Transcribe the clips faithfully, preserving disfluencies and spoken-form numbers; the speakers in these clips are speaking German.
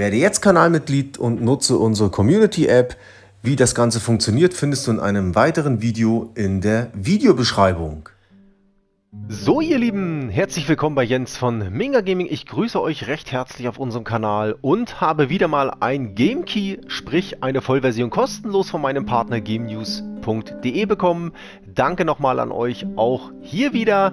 Werde jetzt Kanalmitglied und nutze unsere Community-App. Wie das Ganze funktioniert, findest du in einem weiteren Video in der Videobeschreibung. So ihr Lieben, herzlich willkommen bei Jens von Minga Gaming. Ich grüße euch recht herzlich auf unserem Kanal und habe wieder mal ein Game Key, sprich eine Vollversion kostenlos von meinem Partner Game News punkt de bekommen. Danke nochmal an euch, auch hier wieder.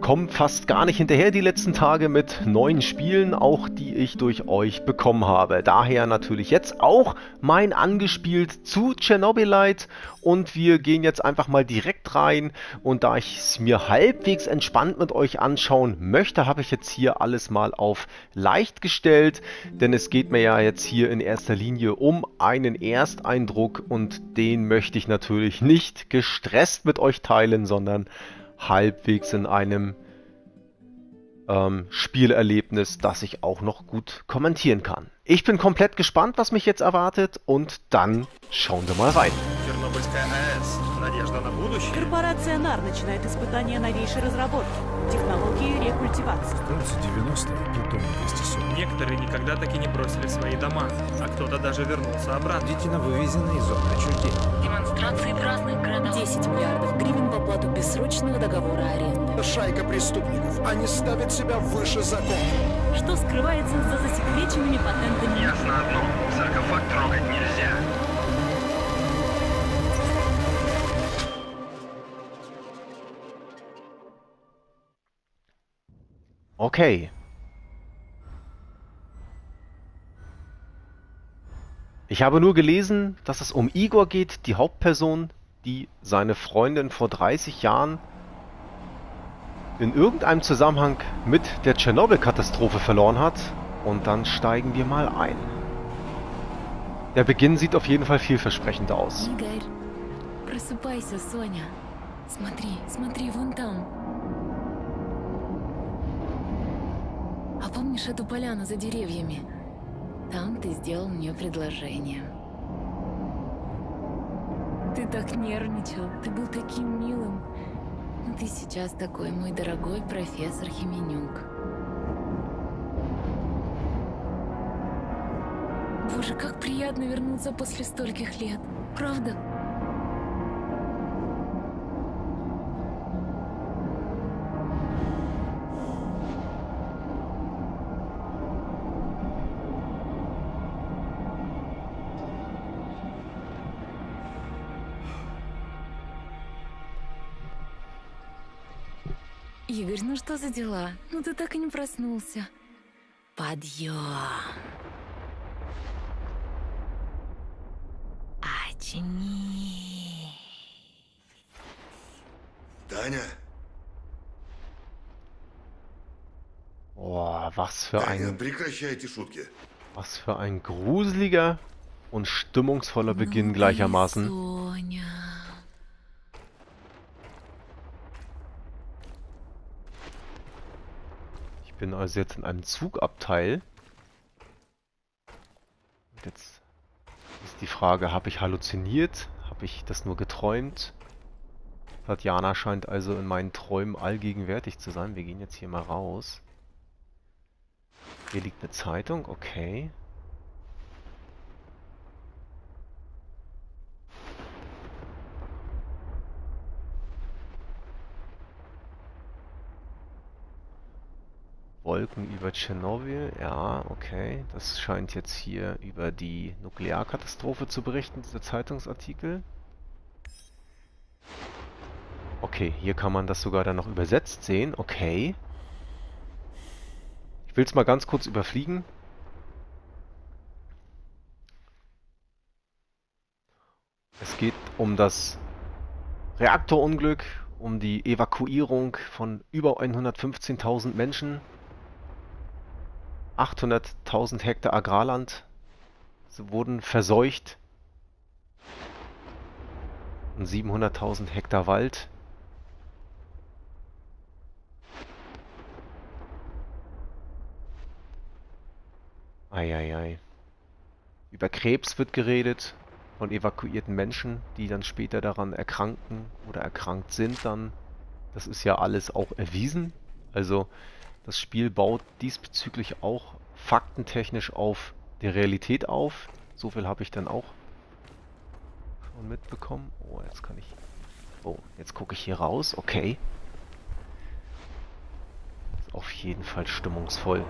Kommt fast gar nicht hinterher die letzten Tage mit neuen Spielen, auch die ich durch euch bekommen habe. Daher natürlich jetzt auch mein Angespielt zu Chernobylite und wir gehen jetzt einfach mal direkt rein und da ich es mir halbwegs entspannt mit euch anschauen möchte, habe ich jetzt hier alles mal auf leicht gestellt, denn es geht mir ja jetzt hier in erster Linie um einen Ersteindruck und den möchte ich natürlich nicht gestresst mit euch teilen, sondern halbwegs in einem ähm, Spielerlebnis, das ich auch noch gut kommentieren kann. Ich bin komplett gespannt, was mich jetzt erwartet und dann schauen wir mal rein. Шайка преступников. Они ставят себя выше закона. Что скрывается за засекреченными патентами? Ясно одно. Саркофаг трогать нельзя. Okay. Ich habe nur gelesen, dass es um Igor geht, die Hauptperson, die seine Freundin vor dreißig Jahren in irgendeinem Zusammenhang mit der Tschernobyl-Katastrophe verloren hat. Und dann steigen wir mal ein. Der Beginn sieht auf jeden Fall vielversprechend aus. Игорь, просыпайся, Соня. Смотри, смотри, вон там. А помнишь эту поляну за деревьями? Там ты сделал мне предложение. Ты так нервничал, ты был таким милым. Но ты сейчас такой, мой дорогой профессор Хименюк. Боже, как приятно вернуться после стольких лет, правда? Игорь, ну что за дела? Ну ты так и не проснулся. Подъем. Очни. Таня. Boah, was für ein... Was für ein gruseliger und stimmungsvoller Beginn gleichermaßen. Ich bin also jetzt in einem Zugabteil. Und jetzt ist die Frage, habe ich halluziniert? Habe ich das nur geträumt? Tatjana scheint also in meinen Träumen allgegenwärtig zu sein. Wir gehen jetzt hier mal raus. Hier liegt eine Zeitung, okay. Wolken über Tschernobyl, ja, okay. Das scheint jetzt hier über die Nuklearkatastrophe zu berichten, dieser Zeitungsartikel. Okay, hier kann man das sogar dann noch übersetzt sehen, okay. Ich will es mal ganz kurz überfliegen. Es geht um das Reaktorunglück, um die Evakuierung von über hundertfünfzehntausend Menschen. achthunderttausend Hektar Agrarland wurden verseucht und siebenhunderttausend Hektar Wald. Eieiei. Über Krebs wird geredet von evakuierten Menschen, die dann später daran erkranken oder erkrankt sind dann. Das ist ja alles auch erwiesen. Also das Spiel baut diesbezüglich auch faktentechnisch auf der Realität auf. So viel habe ich dann auch schon mitbekommen. Oh, jetzt kann ich... Oh, jetzt gucke ich hier raus. Okay. Ist auf jeden Fall stimmungsvoll.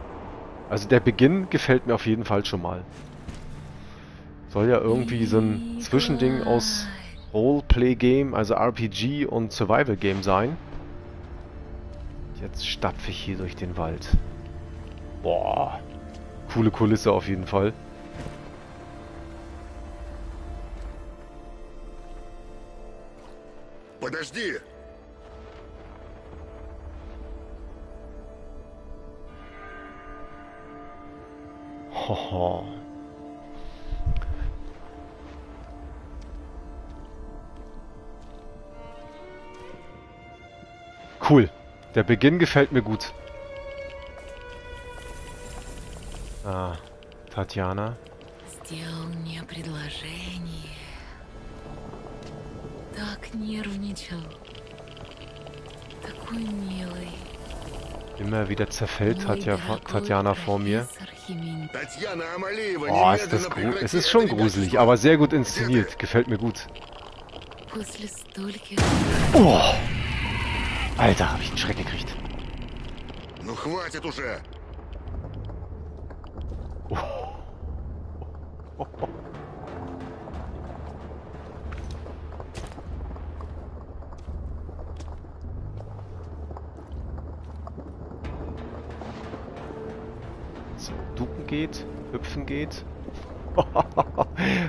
Also der Beginn gefällt mir auf jeden Fall schon mal. Soll ja irgendwie so ein Zwischending aus Roleplay-Game, also R P G und Survival-Game sein. Jetzt stapfe ich hier durch den Wald. Boah. Coole Kulisse auf jeden Fall. Подожди! Hoho. Cool. Der Beginn gefällt mir gut. Ah, Tatjana. Сделал мне предложение. Так нервничал. Такой милый. Immer wieder zerfällt Tatjana vor mir. Oh, ist das gruselig. Es ist schon gruselig, aber sehr gut inszeniert. Gefällt mir gut. Oh! Alter, habe ich einen Schreck gekriegt. Oh. Oh. Oh. So, ducken geht, hüpfen geht.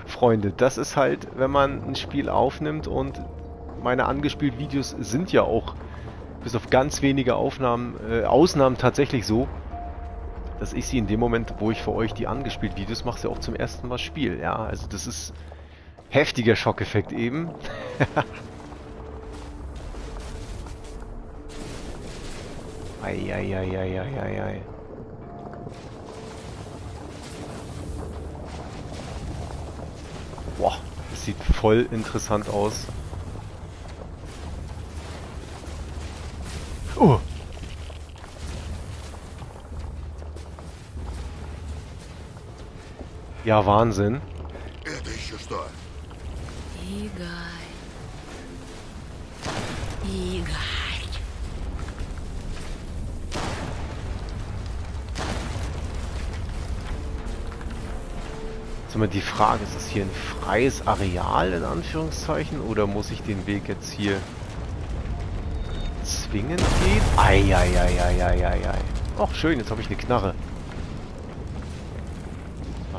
Freunde, das ist halt, wenn man ein Spiel aufnimmt, und meine angespielten Videos sind ja auch bis auf ganz wenige Aufnahmen, äh, Ausnahmen tatsächlich so, dass ich sie in dem Moment, wo ich für euch die angespielt Videos mache, ja auch zum ersten Mal spiele. Ja, also das ist heftiger Schockeffekt eben. Eieieiei. Boah, das sieht voll interessant aus. Oh! Ja, Wahnsinn. Igor. Igor. Jetzt immer die Frage, ist das hier ein freies Areal in Anführungszeichen, oder muss ich den Weg jetzt hier zwingend gehen? Eieieiei. Och, schön, jetzt habe ich eine Knarre.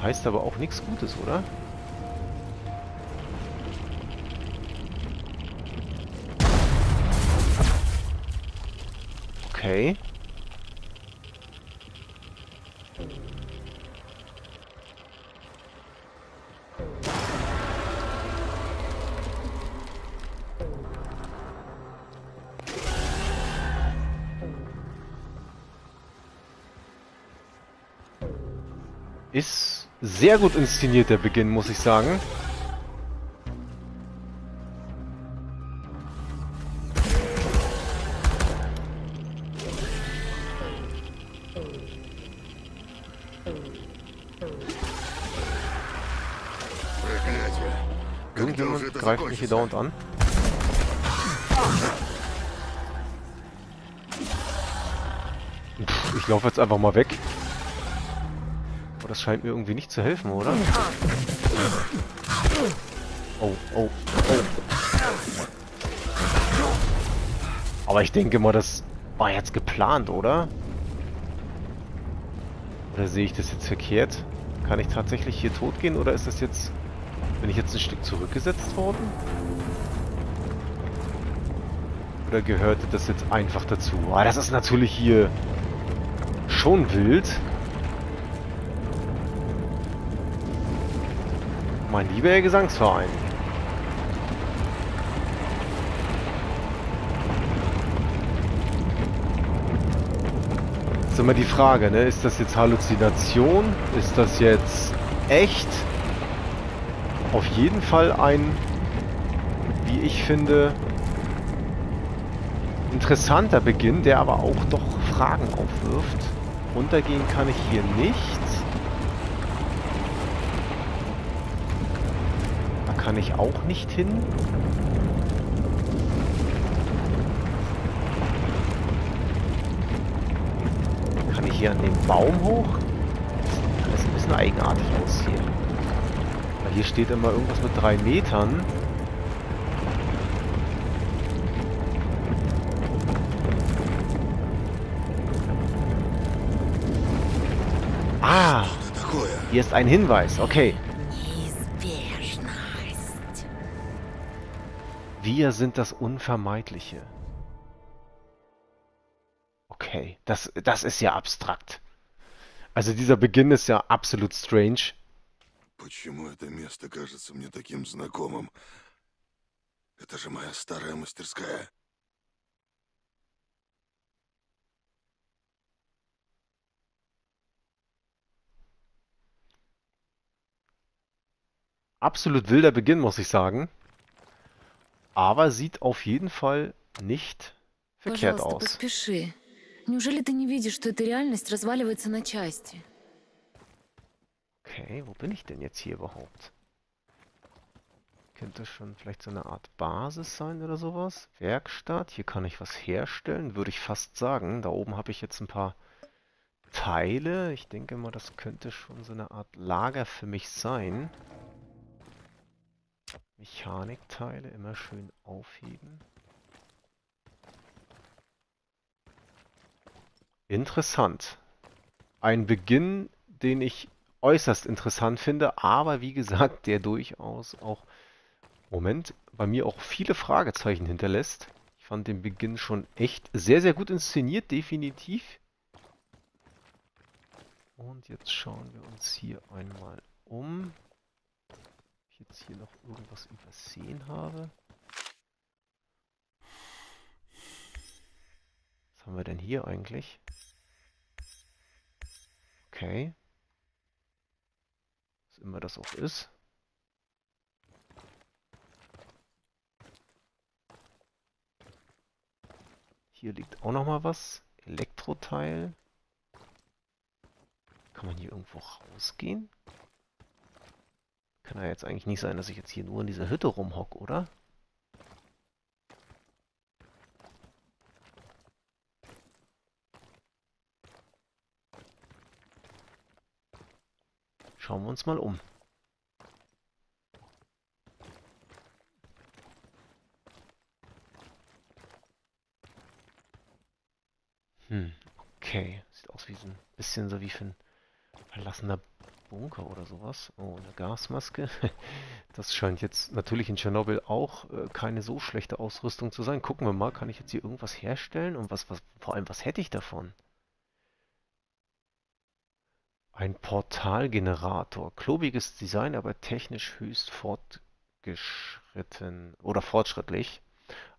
Heißt aber auch nichts Gutes, oder? Okay. Ist sehr gut inszeniert, der Beginn, muss ich sagen. Irgendjemand greift mich hier dauernd an. Pff, ich laufe jetzt einfach mal weg. Das scheint mir irgendwie nicht zu helfen, oder? Oh, oh, oh. Aber ich denke mal, das war jetzt geplant, oder? Oder sehe ich das jetzt verkehrt? Kann ich tatsächlich hier tot gehen, oder ist das jetzt... Bin ich jetzt ein Stück zurückgesetzt worden? Oder gehörte das jetzt einfach dazu? Ah, das ist natürlich hier schon wild. Mein lieber Gesangsverein. Ist immer die Frage, ne? Ist das jetzt Halluzination? Ist das jetzt echt? Auf jeden Fall ein, wie ich finde, interessanter Beginn, der aber auch doch Fragen aufwirft. Runtergehen kann ich hier nicht. kann ich auch nicht hin. Kann ich hier an den Baum hoch? Das sieht ein bisschen eigenartig aus hier. Weil hier steht immer irgendwas mit drei Metern. Ah! Hier ist ein Hinweis, okay. Wir sind das Unvermeidliche. Okay, das, das ist ja abstrakt. Also dieser Beginn ist ja absolut strange. Почему это место кажется мне таким знакомым? Это же моя старая мастерская. Absolut wilder Beginn, muss ich sagen. Aber sieht auf jeden Fall nicht verkehrt aus. Okay, wo bin ich denn jetzt hier überhaupt? Könnte schon vielleicht so eine Art Basis sein oder sowas. Werkstatt, hier kann ich was herstellen, würde ich fast sagen. Da oben habe ich jetzt ein paar Teile. Ich denke mal, das könnte schon so eine Art Lager für mich sein. Mechanikteile immer schön aufheben. Interessant. Ein Beginn, den ich äußerst interessant finde, aber wie gesagt, der durchaus auch, Moment, bei mir auch viele Fragezeichen hinterlässt. Ich fand den Beginn schon echt sehr, sehr gut inszeniert, definitiv. Und jetzt schauen wir uns hier einmal um. Jetzt hier noch irgendwas übersehen habe. Was haben wir denn hier eigentlich? Okay. Was immer das auch ist. Hier liegt auch nochmal was. Elektroteil. Kann man hier irgendwo rausgehen? Kann ja jetzt eigentlich nicht sein, dass ich jetzt hier nur in dieser Hütte rumhocke, oder? Schauen wir uns mal um. Hm, okay. Sieht aus wie so ein bisschen so wie für ein verlassener Bunker oder sowas. Oh, eine Gasmaske. Das scheint jetzt natürlich in Tschernobyl auch äh, keine so schlechte Ausrüstung zu sein. Gucken wir mal, kann ich jetzt hier irgendwas herstellen? Und was, was, vor allem, was hätte ich davon? Ein Portalgenerator. Klobiges Design, aber technisch höchst fortgeschritten oder fortschrittlich.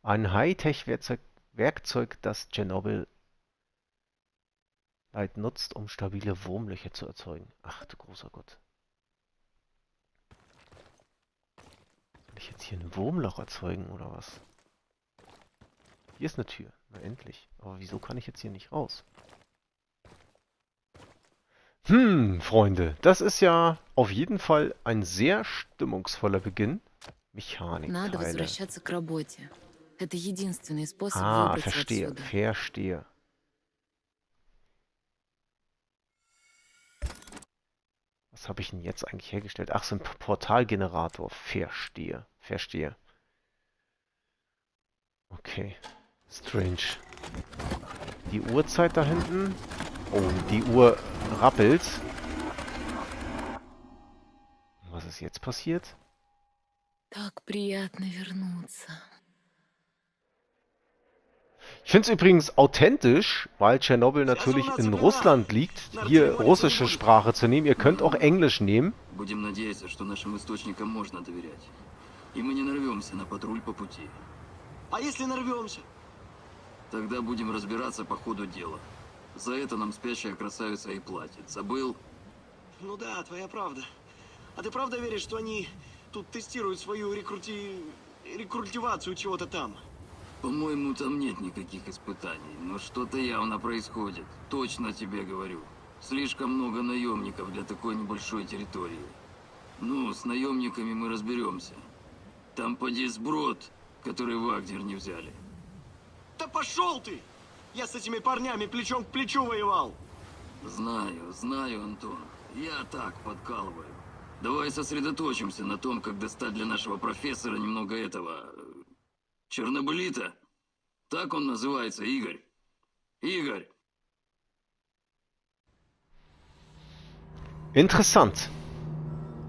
Ein Hightech-Werkzeug, Werkzeug, das Tschernobyl nutzt, um stabile Wurmlöcher zu erzeugen. Ach du großer Gott. Soll ich jetzt hier ein Wurmloch erzeugen oder was? Hier ist eine Tür. Na endlich. Aber wieso kann ich jetzt hier nicht raus? Hm, Freunde. Das ist ja auf jeden Fall ein sehr stimmungsvoller Beginn. Mechanikteile. Ah, verstehe, verstehe. Was habe ich denn jetzt eigentlich hergestellt? Ach, so ein Portalgenerator. Verstehe. Verstehe. Okay. Strange. Die Uhrzeit da hinten. Oh, die Uhr rappelt. Was ist jetzt passiert? Ich finde es übrigens authentisch, weil Tschernobyl natürlich in Russland liegt, hier russische Sprache zu nehmen. Ihr könnt auch Englisch nehmen. По-моему, там нет никаких испытаний, но что-то явно происходит. Точно тебе говорю. Слишком много наемников для такой небольшой территории. Ну, с наемниками мы разберемся. Там поди сброд, который Вагнер не взяли. Да пошел ты! Я с этими парнями плечом к плечу воевал. Знаю, знаю, Антон. Я так подкалываю. Давай сосредоточимся на том, как достать для нашего профессора немного этого... Чернобылита. Так он называется, Игорь. Игорь. Interessant.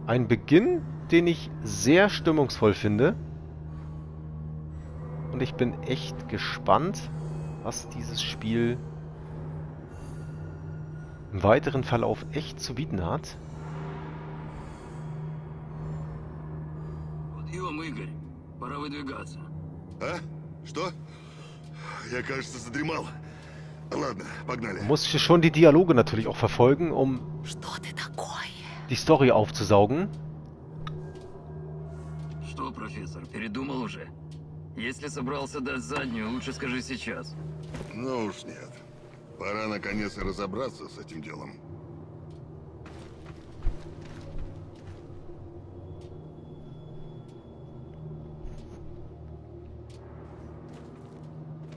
Ein Beginn, den ich sehr stimmungsvoll finde. Und ich bin echt gespannt, was dieses Spiel im weiteren Verlauf echt zu bieten hat. Подъем, Игорь. Пора выдвигаться. А? Что? Я, кажется, задремал. Ладно, погнали. Muss ich schon die Dialoge natürlich auch verfolgen, um die Story aufzusaugen. Что, профессор, передумал уже? Если собрался дать заднюю, лучше скажи сейчас. Ну уж нет. Пора наконец разобраться с этим делом.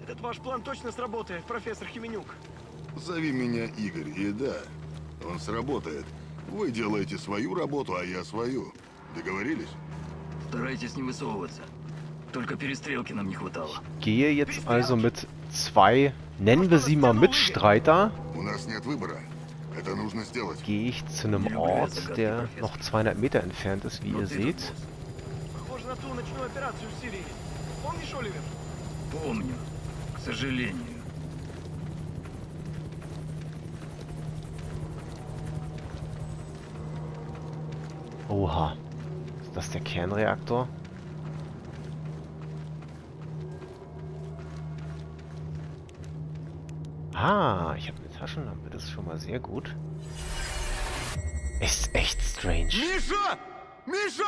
Этот ваш план точно сработает, профессор Хименюк. Зови меня Игорь, и да, он сработает. Вы делаете свою работу, а я свою. Договорились? Старайтесь не высовываться. Только перестрелки нам не хватало. Ich gehe jetzt also mit zwei, nennen wir sie mal Mitstreiter. Gehe ich zu einem Ort, der noch zweihundert Meter entfernt ist, wie ihr seht. Oha. Ist das der Kernreaktor? Ah, ich habe eine Taschenlampe, das ist schon mal sehr gut. Ist echt strange.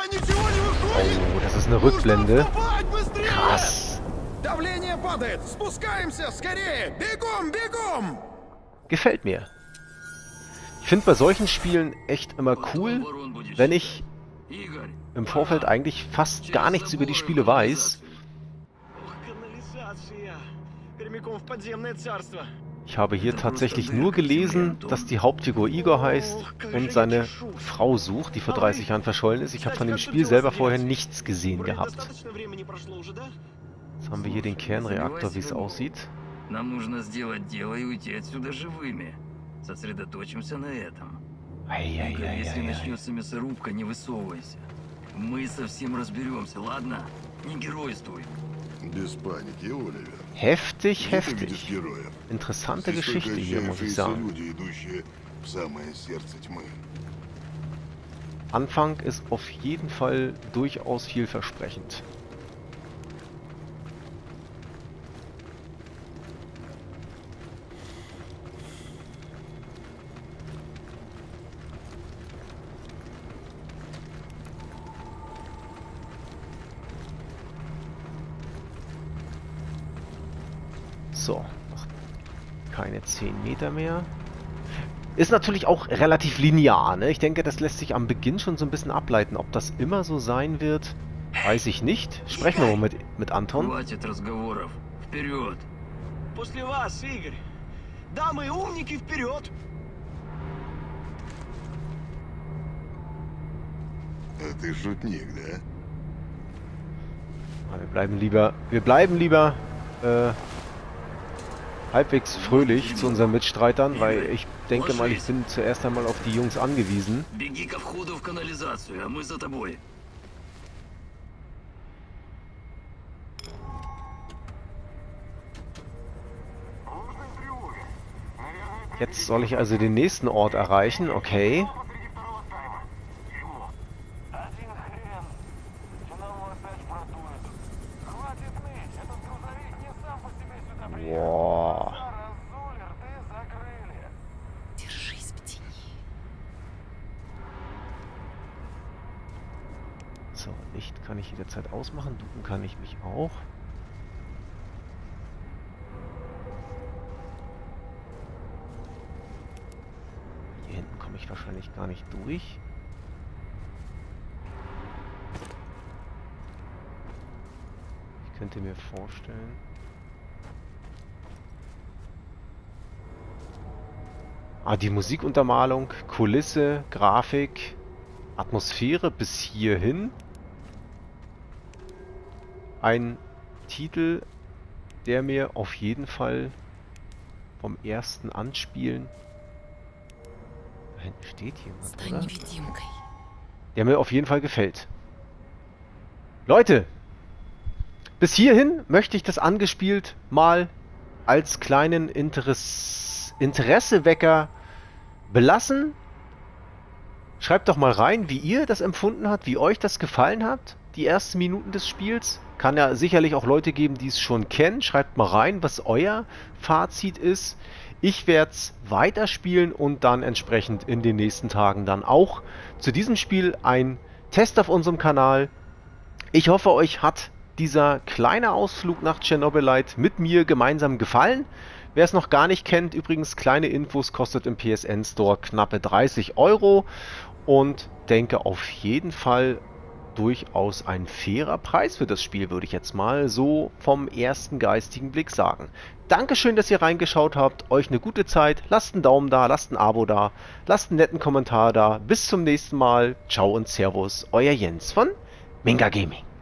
Oh, das ist eine Rückblende. Krass. Gefällt mir. Ich finde bei solchen Spielen echt immer cool, wenn ich im Vorfeld eigentlich fast gar nichts über die Spiele weiß. Ich habe hier tatsächlich nur gelesen, dass die Hauptfigur Igor heißt und seine Frau sucht, die vor dreißig Jahren verschollen ist. Ich habe von dem Spiel selber vorher nichts gesehen gehabt. Jetzt haben wir hier den Kernreaktor, wie es aussieht. Heftig, heftig. Interessante Geschichte hier, muss ich sagen. Anfang ist auf jeden Fall durchaus vielversprechend. So, noch keine zehn Meter mehr. Ist natürlich auch relativ linear, ne? Ich denke, das lässt sich am Beginn schon so ein bisschen ableiten. Ob das immer so sein wird, weiß ich nicht. Sprechen wir mal mit, mit Anton. Wir bleiben lieber... Wir bleiben lieber... Äh, halbwegs fröhlich zu unseren Mitstreitern, weil ich denke mal, ich bin zuerst einmal auf die Jungs angewiesen. Jetzt soll ich also den nächsten Ort erreichen, okay. Jederzeit ausmachen, ducken kann ich mich auch. Hier hinten komme ich wahrscheinlich gar nicht durch. könnte mir vorstellen. Ah, die Musikuntermalung, Kulisse, Grafik, Atmosphäre bis hierhin. Ein Titel, der mir auf jeden Fall vom ersten Anspielen... Da hinten steht jemand, oder? Der mir auf jeden Fall gefällt. Leute! Bis hierhin möchte ich das angespielt mal als kleinen Interess- Interessewecker belassen. Schreibt doch mal rein, wie ihr das empfunden habt, wie euch das gefallen hat, die ersten Minuten des Spiels. Kann ja sicherlich auch Leute geben, die es schon kennen. Schreibt mal rein, was euer Fazit ist. Ich werde es weiterspielen und dann entsprechend in den nächsten Tagen dann auch zu diesem Spiel ein Test auf unserem Kanal. Ich hoffe, euch hat dieser kleine Ausflug nach Chernobylite mit mir gemeinsam gefallen. Wer es noch gar nicht kennt, übrigens kleine Infos, kostet im P S N Store knappe dreißig Euro und denke auf jeden Fall durchaus ein fairer Preis für das Spiel, würde ich jetzt mal so vom ersten geistigen Blick sagen. Dankeschön, dass ihr reingeschaut habt, euch eine gute Zeit, lasst einen Daumen da, lasst ein Abo da, lasst einen netten Kommentar da. Bis zum nächsten Mal, ciao und servus, euer Jens von Minga Gaming.